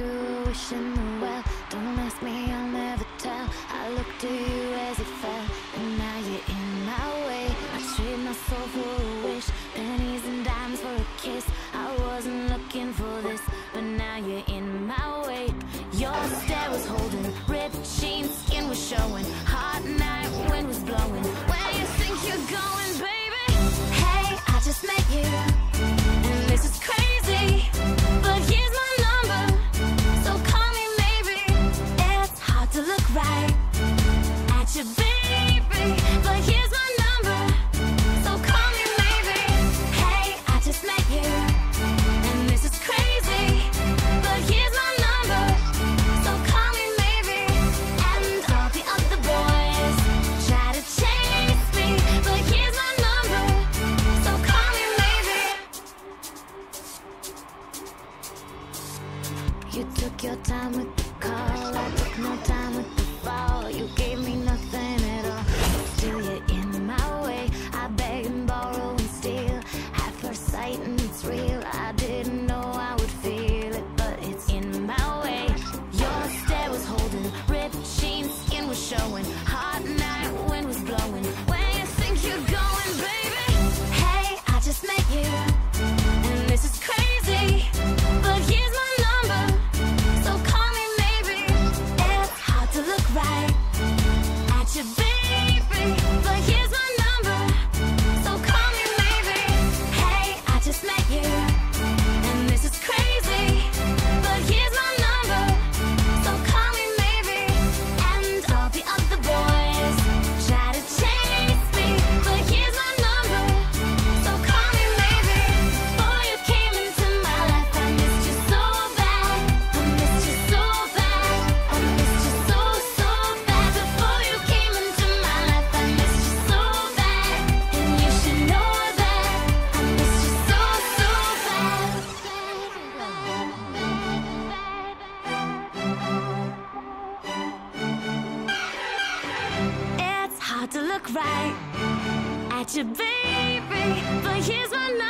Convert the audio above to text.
intuition well. Don't ask me, I'll never tell. I look to you as it fell, and now you're in my way. I trade my soul for a wish, pennies and dimes for a kiss. I wasn't looking for this, but now you're in my way. Your stare was holding, ripped jeans, skin was showing. Hot night, wind was blowing. Where you think you're going, baby? Hey, I just met you, and this is crazy, but here's my number, so call me maybe. It's hard to look right at your baby, but here's my number, so call me maybe. Hey, I just met you, and this is crazy, but here's my number, so call me maybe. And all the other boys try to chase me, but here's my number, so call me maybe. You took your time with the call, I took no time with the fall. You gave me nothing at all, still you're in my way. I beg and borrow and steal at first sight, and it's real. I didn't know I would feel it, but it's in my way. Your stare was holding, ripped jeans, skin was showing. Hot night, wind was blowing. Where you think you're going, baby? Hey, I just met you, and this is crazy, but here's my number, so call me maybe. It's hard to look right at your baby, but here's my number, so call me maybe. Hey, I just met you, and this is crazy, but here's my number, so call me maybe. And all the other boys try to chase me, but here's my number, so call me maybe. Boy, you came into my life, I missed you so bad, I missed you so bad, I missed you so, so bad. Before you came into my life, I missed you so bad, and you should know that I missed you so, so bad. It's hard to look right at your baby, but here's my number.